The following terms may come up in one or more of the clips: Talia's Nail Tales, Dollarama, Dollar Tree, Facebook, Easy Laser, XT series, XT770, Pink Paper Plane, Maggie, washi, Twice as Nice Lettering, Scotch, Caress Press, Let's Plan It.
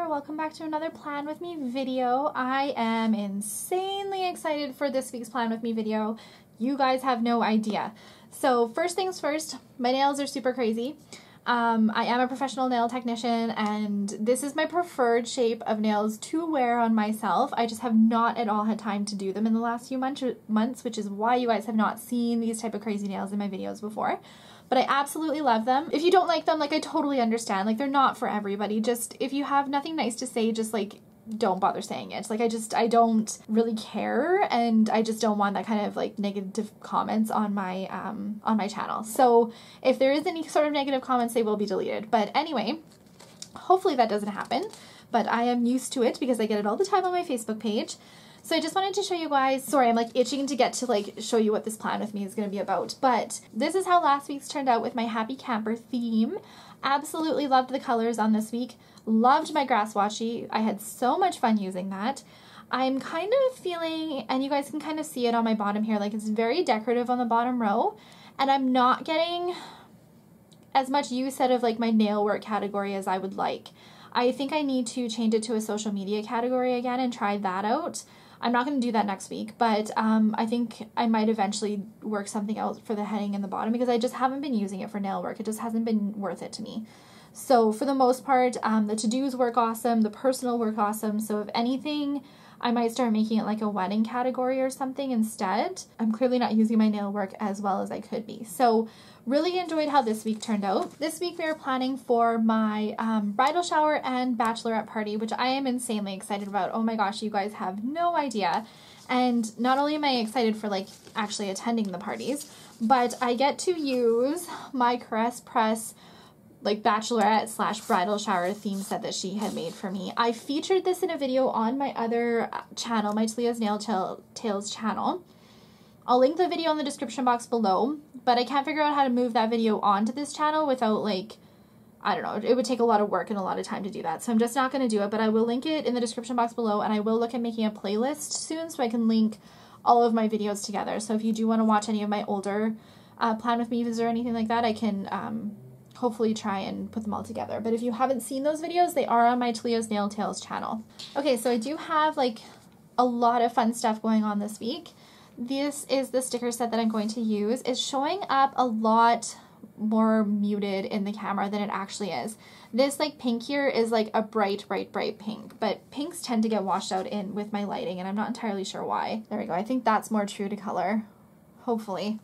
there, welcome back to another Plan With Me video. I am insanely excited for this week's Plan With Me video. You guys have no idea. So first things first, my nails are super crazy. I am a professional nail technician and this is my preferred shape of nails to wear on myself. I just have not at all had time to do them in the last few months, which is why you guys have not seen these type of crazy nails in my videos before. But I absolutely love them. If you don't like them, like, I totally understand. Like, they're not for everybody. Just, if you have nothing nice to say, just, like, don't bother saying it. Like, I don't really care, and I just don't want that kind of, like, negative comments on my channel. So, if there is any sort of negative comments, they will be deleted. But anyway, hopefully that doesn't happen. But I am used to it because I get it all the time on my Facebook page. So I just wanted to show you guys, sorry, I'm like itching to get to like show you what this Plan With Me is going to be about, but this is how last week's turned out with my happy camper theme. Absolutely loved the colors on this week, loved my grass washi, I had so much fun using that. I'm kind of feeling, and you guys can kind of see it on my bottom here, like it's very decorative on the bottom row, and I'm not getting as much use out of like my nail work category as I would like. I think I need to change it to a social media category again and try that out. I'm not going to do that next week, but I think I might eventually work something out for the heading and the bottom because I just haven't been using it for nail work. It just hasn't been worth it to me. So for the most part, the to-dos work awesome, the personal work awesome. So if anything, I might start making it like a wedding category or something instead. I'm clearly not using my nail work as well as I could be. So really enjoyed how this week turned out. This week we are planning for my bridal shower and bachelorette party, which I am insanely excited about. Oh my gosh, you guys have no idea. And not only am I excited for like actually attending the parties, but I get to use my Caress Press like bachelorette slash bridal shower theme set that she had made for me. I featured this in a video on my other channel, my Talia's Nail Tales channel. I'll link the video in the description box below, but I can't figure out how to move that video onto this channel without like, I don't know, it would take a lot of work and a lot of time to do that. So I'm just not going to do it, but I will link it in the description box below and I will look at making a playlist soon so I can link all of my videos together. So if you do want to watch any of my older Plan With Me videos or anything like that, I can hopefully try and put them all together. But if you haven't seen those videos, they are on my Talia's Nail Tales channel. Okay, so I do have like a lot of fun stuff going on this week. This is the sticker set that I'm going to use. It's showing up a lot more muted in the camera than it actually is. This like pink here is like a bright pink, but pinks tend to get washed out in with my lighting and I'm not entirely sure why. There we go. I think that's more true to color, hopefully.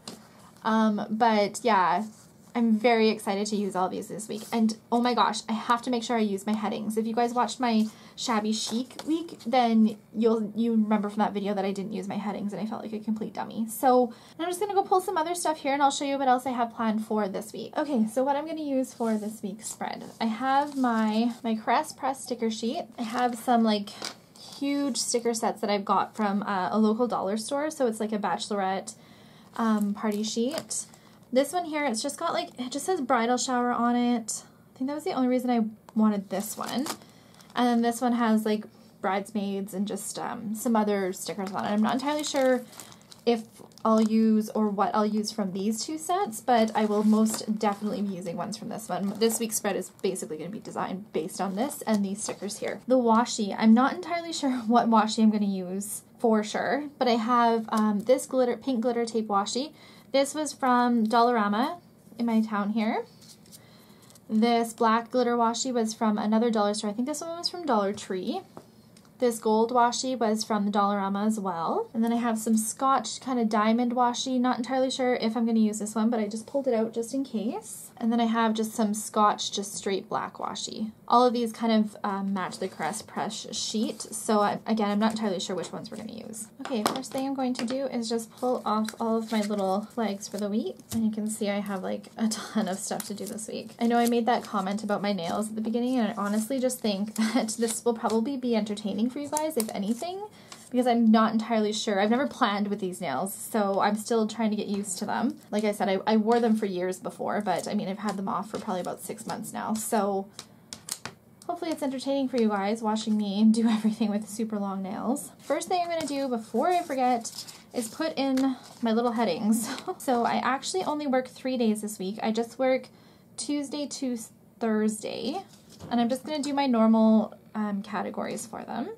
But yeah, I'm very excited to use all these this week. And oh my gosh, I have to make sure I use my headings. If you guys watched my shabby chic week, then you remember from that video that I didn't use my headings and I felt like a complete dummy. So I'm just gonna go pull some other stuff here and I'll show you what else I have planned for this week. Okay, so what I'm gonna use for this week's spread. I have my Caress Press sticker sheet. I have some like huge sticker sets that I've got from a local dollar store. So it's like a bachelorette party sheet. This one here, it's just got like, it just says bridal shower on it. I think that was the only reason I wanted this one. And then this one has like bridesmaids and just some other stickers on it. I'm not entirely sure if I'll use or what I'll use from these two sets, but I will most definitely be using ones from this one. This week's spread is basically going to be designed based on this and these stickers here. The washi, I'm not entirely sure what washi I'm going to use for sure, but I have this pink glitter tape washi. This was from Dollarama in my town here. This black glitter washi was from another dollar store. I think this one was from Dollar Tree. This gold washi was from the Dollarama as well. And then I have some Scotch kind of diamond washi. Not entirely sure if I'm going to use this one, but I just pulled it out just in case. And then I have just some Scotch, just straight black washi. All of these kind of match the Caress Press sheet. So again, I'm not entirely sure which ones we're going to use. Okay, first thing I'm going to do is just pull off all of my little flags for the week. And you can see I have like a ton of stuff to do this week. I know I made that comment about my nails at the beginning, and I honestly just think that this will probably be entertaining for you guys, if anything, because I'm not entirely sure. I've never planned with these nails, so I'm still trying to get used to them. Like I said, I wore them for years before, but I mean, I've had them off for probably about 6 months now, so hopefully it's entertaining for you guys watching me do everything with super long nails. First thing I'm going to do before I forget is put in my little headings. So I actually only work 3 days this week. I just work Tuesday to Thursday, and I'm just going to do my normal categories for them.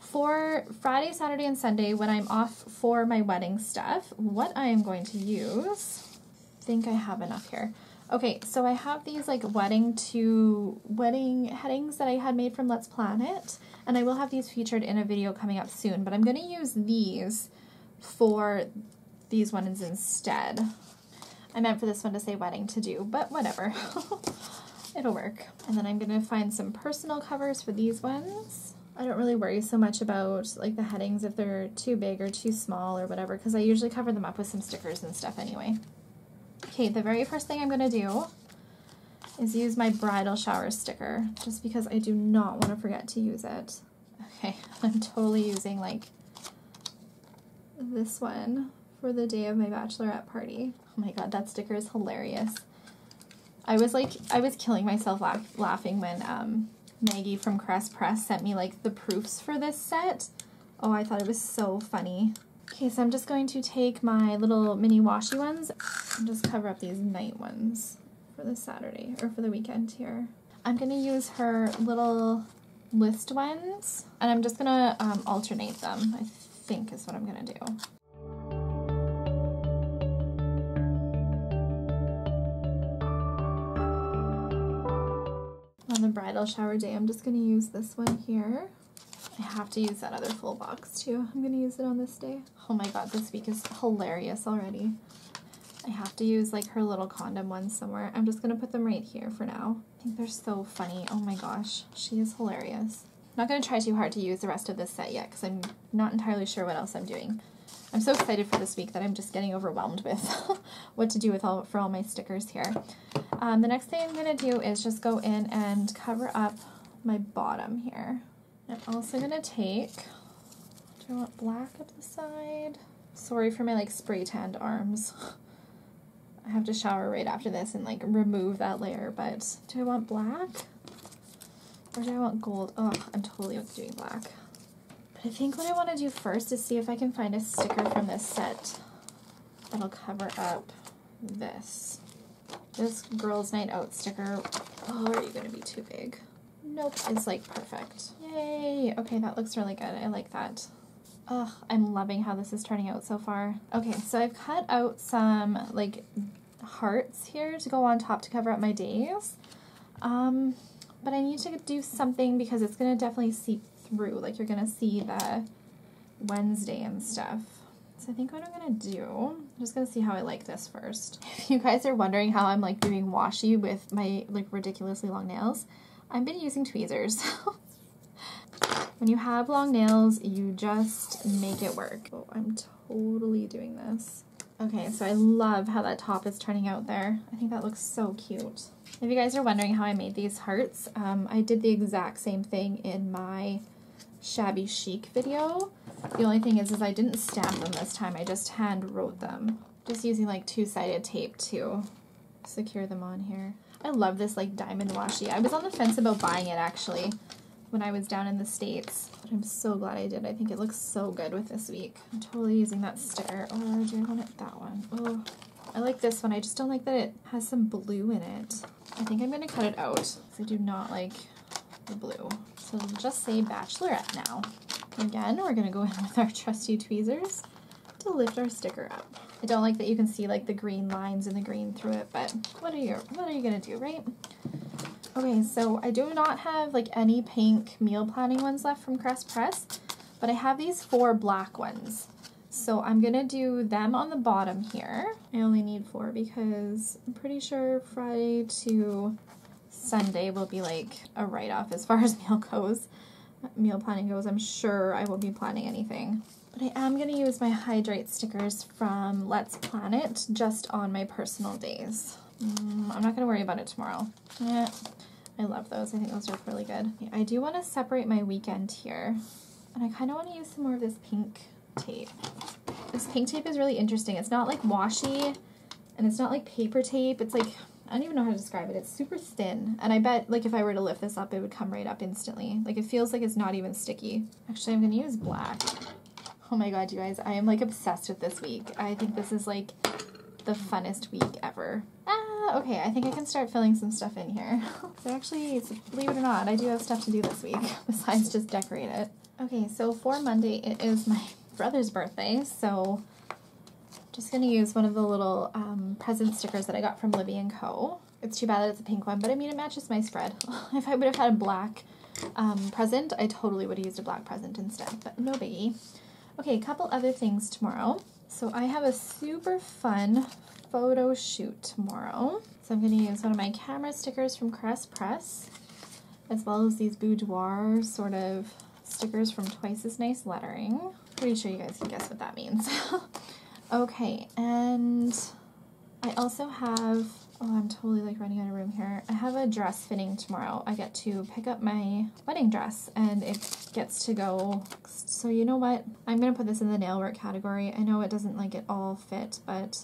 For Friday, Saturday, and Sunday, when I'm off for my wedding stuff, what I am going to use, I think I have enough here. Okay, so I have these like wedding headings that I had made from Let's Plan It, and I will have these featured in a video coming up soon, but I'm going to use these for these ones instead. I meant for this one to say wedding to do, but whatever. It'll work. And then I'm going to find some personal covers for these ones. I don't really worry so much about like the headings if they're too big or too small or whatever, because I usually cover them up with some stickers and stuff anyway. Okay, the very first thing I'm going to do is use my bridal shower sticker, just because I do not want to forget to use it. Okay, I'm totally using like this one for the day of my bachelorette party. Oh my god, that sticker is hilarious. I was killing myself laughing when Maggie from Caress Press sent me like the proofs for this set. Oh, I thought it was so funny. Okay, so I'm just going to take my little mini washi ones and just cover up these night ones for the Saturday, or for the weekend here. I'm going to use her little list ones, and I'm just going to alternate them, I think is what I'm going to do. On the bridal shower day, I'm just going to use this one here. I have to use that other full box too. I'm gonna use it on this day. Oh my god, this week is hilarious already. I have to use like her little condom ones somewhere. I'm just gonna put them right here for now. I think they're so funny. Oh my gosh, she is hilarious. I'm not gonna try too hard to use the rest of this set yet because I'm not entirely sure what else I'm doing. I'm so excited for this week that I'm just getting overwhelmed with what to do with all my stickers here. The next thing I'm gonna do is just go in and cover up my bottom here. I'm also going to take, do I want black up the side? Sorry for my like spray tanned arms. I have to shower right after this and like remove that layer, but do I want black or do I want gold? Oh, I'm totally doing black. But I think what I want to do first is see if I can find a sticker from this set that'll cover up this. This girls' night out sticker, oh, are you going to be too big? Nope, it's like perfect. Yay! Okay, that looks really good. I like that. Ugh, I'm loving how this is turning out so far. Okay, so I've cut out some like hearts here to go on top to cover up my days. But I need to do something because it's gonna definitely seep through. Like you're gonna see the Wednesday and stuff. So I think what I'm gonna do, I'm just gonna see how I like this first. If you guys are wondering how I'm like doing washi with my like ridiculously long nails, I've been using tweezers. When you have long nails, you just make it work. Oh, I'm totally doing this. Okay, so I love how that top is turning out there. I think that looks so cute. If you guys are wondering how I made these hearts, I did the exact same thing in my shabby chic video. The only thing is I didn't stamp them this time. I just hand wrote them. Just using like two-sided tape to secure them on here. I love this like diamond washi. I was on the fence about buying it actually when I was down in the States, but I'm so glad I did. I think it looks so good with this week. I'm totally using that sticker. Oh, do I want it? That one. Oh, I like this one. I just don't like that it has some blue in it. I think I'm gonna cut it out because I do not like the blue. So we'll just say bachelorette now. Again, we're gonna go in with our trusty tweezers to lift our sticker up. I don't like that you can see like the green lines and the green through it, but what are you gonna do, right? Okay, so I do not have like any pink meal planning ones left from Caress Press, but I have these four black ones. So I'm gonna do them on the bottom here. I only need four because I'm pretty sure Friday to Sunday will be like a write-off as far as meal planning goes. I'm sure I won't be planning anything. But I am going to use my hydrate stickers from Let's Plan It just on my personal days. I'm not going to worry about it tomorrow. Yeah, I love those. I think those are really good. Okay, I do want to separate my weekend here. And I kind of want to use some more of this pink tape. This pink tape is really interesting. It's not like washi and it's not like paper tape. It's like, I don't even know how to describe it. It's super thin. And I bet like if I were to lift this up, it would come right up instantly. Like it feels like it's not even sticky. Actually, I'm going to use black. Oh my god, you guys, I am like obsessed with this week. I think this is like the funnest week ever. Ah, okay, I think I can start filling some stuff in here. So actually, believe it or not, I do have stuff to do this week besides just decorate it. Okay, so for Monday, it is my brother's birthday, so just gonna use one of the little present stickers that I got from Libby & Co. It's too bad that it's a pink one, but I mean, it matches my spread. If I would have had a black present, I totally would have used a black present instead, but no biggie. Okay, a couple other things tomorrow. So I have a super fun photo shoot tomorrow. So I'm gonna use one of my camera stickers from Caress Press, as well as these boudoir sort of stickers from Twice as Nice Lettering. Pretty sure you guys can guess what that means. Okay, and I also have, oh, I'm totally like running out of room here. I have a dress fitting tomorrow. I get to pick up my wedding dress and it gets to go. So you know what? I'm gonna put this in the nail work category. I know it doesn't like it all fit, but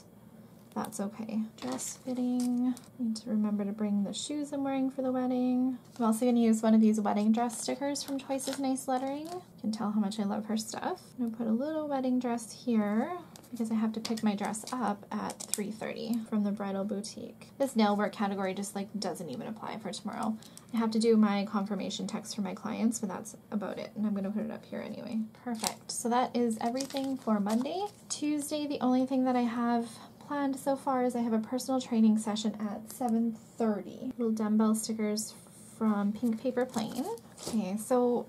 that's okay. Dress fitting. Need to remember to bring the shoes I'm wearing for the wedding. I'm also gonna use one of these wedding dress stickers from Twice as Nice Lettering. You can tell how much I love her stuff. I'm gonna put a little wedding dress here, because I have to pick my dress up at 3:30 from the bridal boutique. This nail work category just like doesn't even apply for tomorrow. I have to do my confirmation text for my clients, but that's about it, and I'm gonna put it up here anyway. Perfect, so that is everything for Monday. Tuesday, the only thing that I have planned so far is I have a personal training session at 7:30. Little dumbbell stickers from Pink Paper Plane. Okay, so,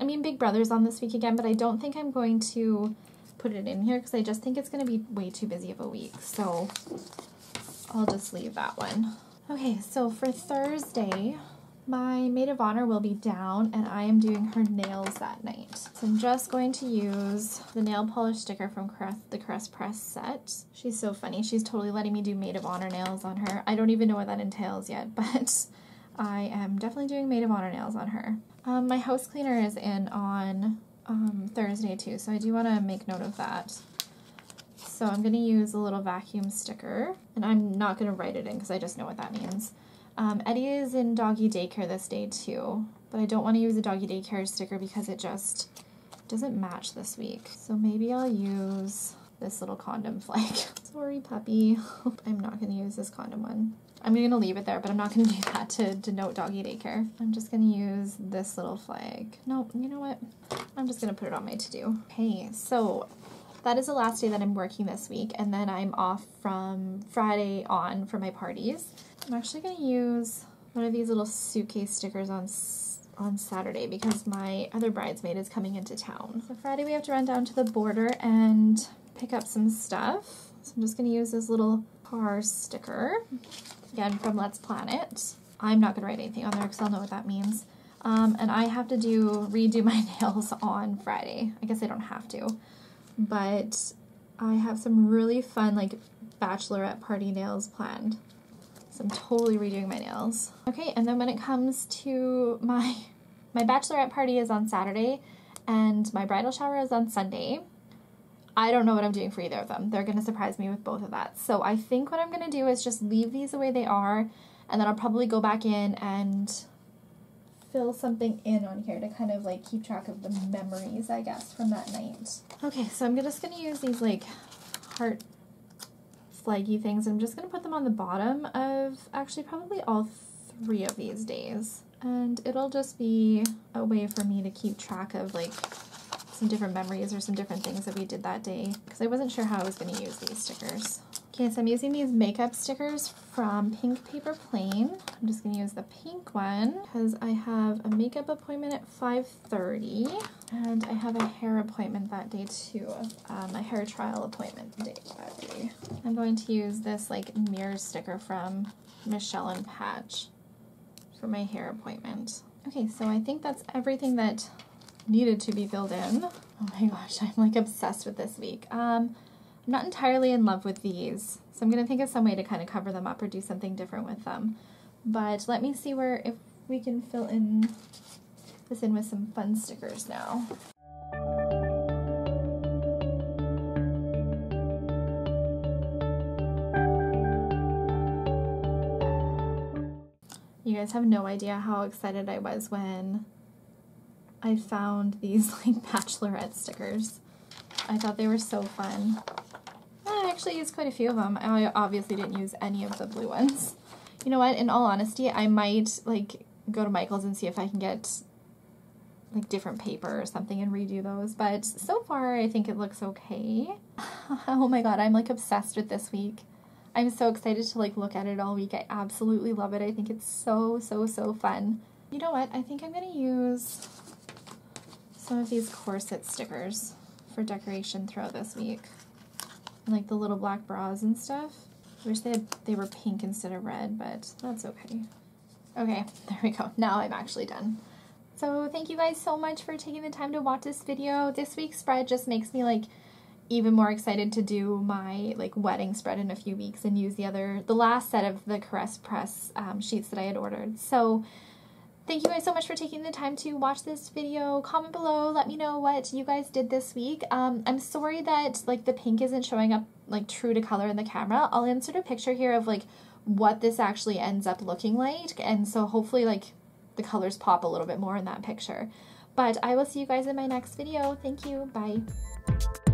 I mean, Big Brother's on this week again, but I don't think I'm going to put it in here because I just think it's going to be way too busy of a week, so I'll just leave that one. Okay, so for Thursday, my maid of honor will be down and I am doing her nails that night. So I'm just going to use the nail polish sticker from the Caress Press set. She's so funny. She's totally letting me do maid of honor nails on her. I don't even know what that entails yet, but I am definitely doing maid of honor nails on her. My house cleaner is in on Thursday too, so I do want to make note of that. So I'm going to use a little vacuum sticker, and I'm not going to write it in because I just know what that means. Eddie is in doggy daycare this day too, but I don't want to use a doggy daycare sticker because it just doesn't match this week. So maybe I'll use this little condom flake. Sorry, puppy. I'm not going to use this condom one. I'm going to leave it there, but I'm not going to do that to denote doggy daycare. I'm just going to use this little flag. No, you know what? I'm just going to put it on my to-do. Okay, so that is the last day that I'm working this week, and then I'm off from Friday on for my parties. I'm actually going to use one of these little suitcase stickers on Saturday because my other bridesmaid is coming into town. So Friday we have to run down to the border and pick up some stuff. So I'm just going to use this little car sticker, again from Let's Plan It. I'm not going to write anything on there because I'll know what that means. And I have to redo my nails on Friday. I guess I don't have to, but I have some really fun like bachelorette party nails planned. So I'm totally redoing my nails. Okay, and then when it comes to my bachelorette party is on Saturday and my bridal shower is on Sunday. I don't know what I'm doing for either of them. They're going to surprise me with both of that. So I think what I'm going to do is just leave these the way they are, and then I'll probably go back in and fill something in on here to kind of like keep track of the memories, I guess, from that night. Okay, so I'm just going to use these like heart flaggy things. I'm just going to put them on the bottom of actually probably all three of these days. And it'll just be a way for me to keep track of like some different memories or some different things that we did that day, because I wasn't sure how I was going to use these stickers. Okay, so I'm using these makeup stickers from Pink Paper Plane. I'm just going to use the pink one because I have a makeup appointment at 5:30 and I have a hair appointment that day too, a hair trial appointment that day. I'm going to use this like mirror sticker from Michelle and Patch for my hair appointment. Okay, so I think that's everything that needed to be filled in. Oh my gosh, I'm like obsessed with this week. I'm not entirely in love with these, so I'm gonna think of some way to kind of cover them up or do something different with them. But let me see if we can fill in this with some fun stickers now. You guys have no idea how excited I was when I found these like bachelorette stickers. I thought they were so fun. I actually used quite a few of them. I obviously didn't use any of the blue ones. You know what? In all honesty, I might like go to Michael's and see if I can get like different paper or something and redo those. But so far, I think it looks okay. Oh my god, I'm like obsessed with this week. I'm so excited to like look at it all week. I absolutely love it. I think it's so, so, so fun. You know what? I think I'm gonna use some of these corset stickers for decoration throughout this week. And like the little black bras and stuff. I wish they were pink instead of red, but that's okay. Okay, there we go. Now I'm actually done. So thank you guys so much for taking the time to watch this video. This week's spread just makes me like even more excited to do my like wedding spread in a few weeks and use the last set of the Caress Press sheets that I had ordered. So thank you guys so much for taking the time to watch this video. Comment below, let me know what you guys did this week. I'm sorry that like the pink isn't showing up like true to color in the camera. I'll insert a picture here of like what this actually ends up looking like, and so hopefully like the colors pop a little bit more in that picture. But I will see you guys in my next video. Thank you, bye.